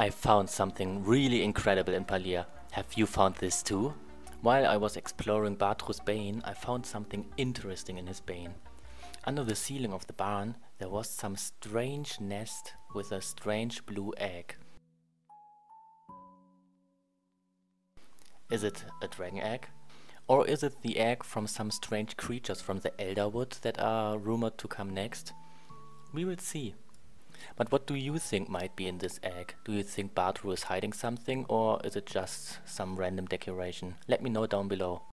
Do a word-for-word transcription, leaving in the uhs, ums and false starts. I found something really incredible in Palia. Have you found this too? While I was exploring Badruu's bane, I found something interesting in his bane. Under the ceiling of the barn, there was some strange nest with a strange blue egg. Is it a dragon egg? Or is it the egg from some strange creatures from the Elderwood that are rumored to come next? We will see. But what do you think might be in this egg? Do you think Badruu is hiding something, or is it just some random decoration? Let me know down below.